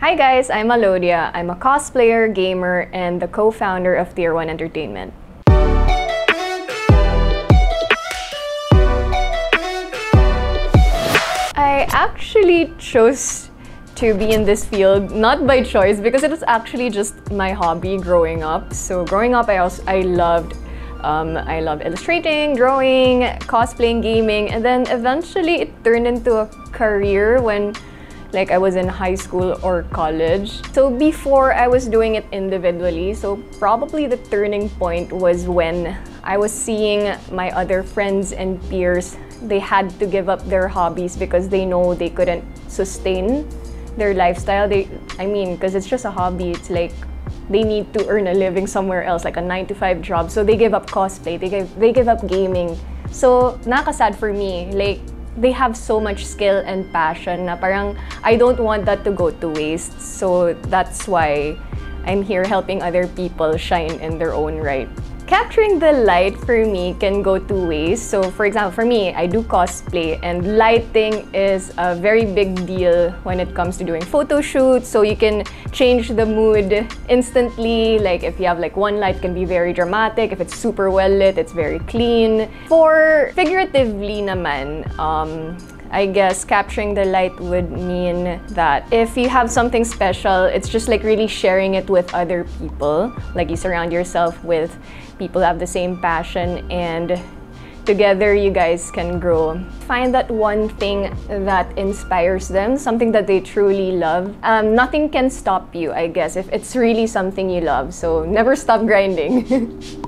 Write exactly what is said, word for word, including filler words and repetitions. Hi guys, I'm Alodia. I'm a cosplayer, gamer, and the co-founder of Tier one Entertainment. I actually chose to be in this field not by choice because it was actually just my hobby growing up. So growing up, I also I loved um, I loved illustrating, drawing, cosplaying, gaming, and then eventually it turned into a career when. Like I was in high school or college. So before, I was doing it individually. So probably the turning point was when I was seeing my other friends and peers. They had to give up their hobbies because they know they couldn't sustain their lifestyle. They, I mean, because it's just a hobby. It's like they need to earn a living somewhere else, like a nine to five job. So they give up cosplay. They give, they give up gaming. So nakasad for me. Like. They have so much skill and passion na parang I don't want that to go to waste. So that's why I'm here helping other people shine in their own right. Capturing the light for me can go two ways. So for example, for me, I do cosplay and lighting is a very big deal when it comes to doing photo shoots. So you can change the mood instantly. Like if you have like one light, it can be very dramatic. If it's super well lit, it's very clean. For figuratively naman, um, I guess capturing the light would mean that if you have something special, it's just like really sharing it with other people. Like you surround yourself with people who have the same passion and together you guys can grow. Find that one thing that inspires them, something that they truly love. Um, nothing can stop you, I guess, if it's really something you love. So never stop grinding.